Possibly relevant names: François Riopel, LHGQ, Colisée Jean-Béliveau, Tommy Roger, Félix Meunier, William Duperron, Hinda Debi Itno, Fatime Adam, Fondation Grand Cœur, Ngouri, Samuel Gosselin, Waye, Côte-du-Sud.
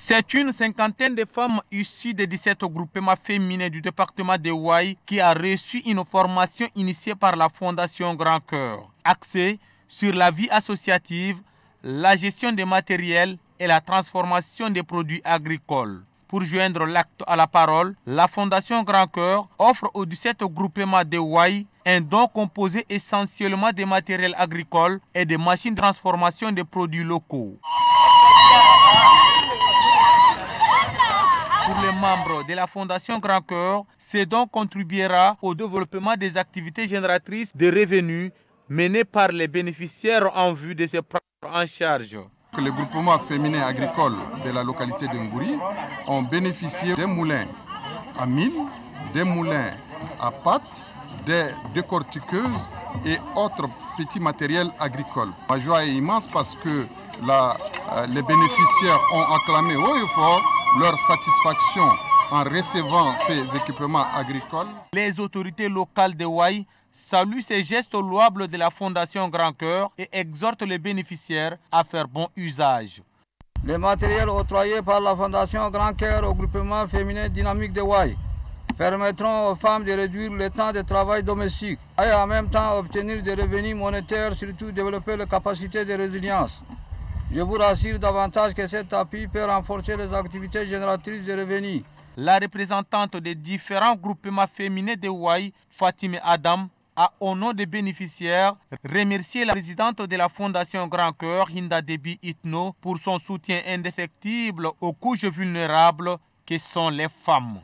C'est une cinquantaine de femmes issues des 17 groupements féminins du département de Waye qui a reçu une formation initiée par la Fondation Grand Cœur, axée sur la vie associative, la gestion des matériels et la transformation des produits agricoles. Pour joindre l'acte à la parole, la Fondation Grand Cœur offre aux 17 groupements de Waye un don composé essentiellement des matériels agricoles et des machines de transformation des produits locaux. Pour les membres de la Fondation Grand Cœur, ce don contribuera au développement des activités génératrices de revenus menées par les bénéficiaires en vue de se prendre en charge. Le groupement féminin agricole de la localité de Ngouri ont bénéficié des moulins à mille, des moulins à pâte, des décortiqueuses et autres petits matériels agricoles. Ma joie est immense parce que les bénéficiaires ont acclamé haut et fort leur satisfaction en recevant ces équipements agricoles. Les autorités locales de Waye saluent ces gestes louables de la Fondation Grand Cœur et exhortent les bénéficiaires à faire bon usage. Les matériels octroyés par la Fondation Grand Cœur au groupement féminin dynamique de Waye permettront aux femmes de réduire le temps de travail domestique et en même temps obtenir des revenus monétaires, surtout développer les capacités de résilience. Je vous rassure davantage que cet appui peut renforcer les activités génératrices de revenus. La représentante des différents groupements féminins de Waye, Fatime Adam, a au nom des bénéficiaires remercié la présidente de la Fondation Grand Cœur, Hinda Debi Itno, pour son soutien indéfectible aux couches vulnérables que sont les femmes.